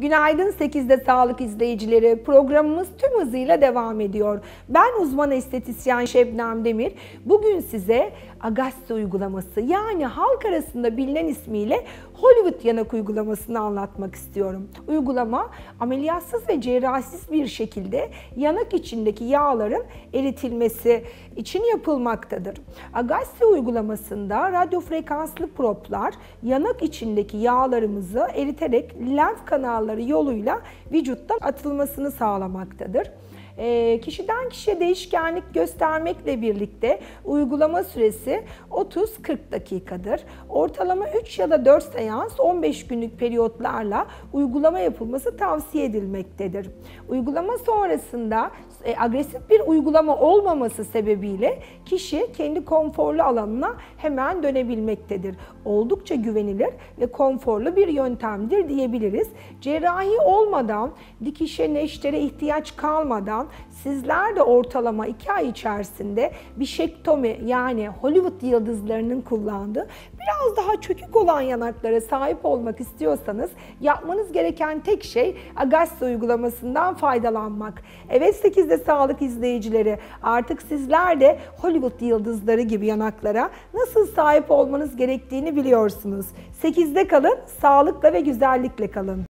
Günaydın 8'de sağlık izleyicileri. Programımız tüm hızıyla devam ediyor. Ben uzman estetisyen Şebnem Demir. Bugün size Agassi uygulaması, yani halk arasında bilinen ismiyle Hollywood yanak uygulamasını anlatmak istiyorum. Uygulama ameliyatsız ve cerrahsiz bir şekilde yanak içindeki yağların eritilmesi için yapılmaktadır. Agassi uygulamasında radyo frekanslı proplar yanak içindeki yağlarımızı eriterek lenf kanalları yoluyla vücuttan atılmasını sağlamaktadır. Kişiden kişiye değişkenlik göstermekle birlikte uygulama süresi 30-40 dakikadır. Ortalama 3 ya da 4 seans 15 günlük periyotlarla uygulama yapılması tavsiye edilmektedir. Uygulama sonrasında agresif bir uygulama olmaması sebebiyle kişi kendi konforlu alanına hemen dönebilmektedir. Oldukça güvenilir ve konforlu bir yöntemdir diyebiliriz. Cerrahi olmadan, dikişe, neştere ihtiyaç kalmadan sizler de ortalama 2 ay içerisinde bişektomi, yani Hollywood yıldızlarının kullandığı biraz daha çökük olan yanaklara sahip olmak istiyorsanız yapmanız gereken tek şey Agassi uygulamasından faydalanmak. Evet 8'de sağlık izleyicileri, artık sizler de Hollywood yıldızları gibi yanaklara nasıl sahip olmanız gerektiğini biliyorsunuz. 8'de kalın, sağlıkla ve güzellikle kalın.